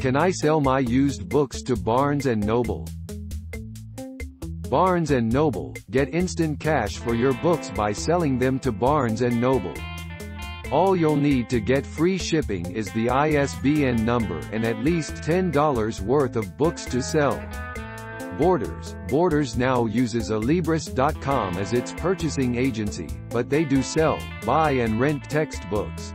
Can I sell my used books to Barnes & Noble? Barnes & Noble, get instant cash for your books by selling them to Barnes & Noble. All you'll need to get free shipping is the ISBN number and at least $10 worth of books to sell. Borders. Borders now uses Alibris.com as its purchasing agency, but they do sell, buy and rent textbooks.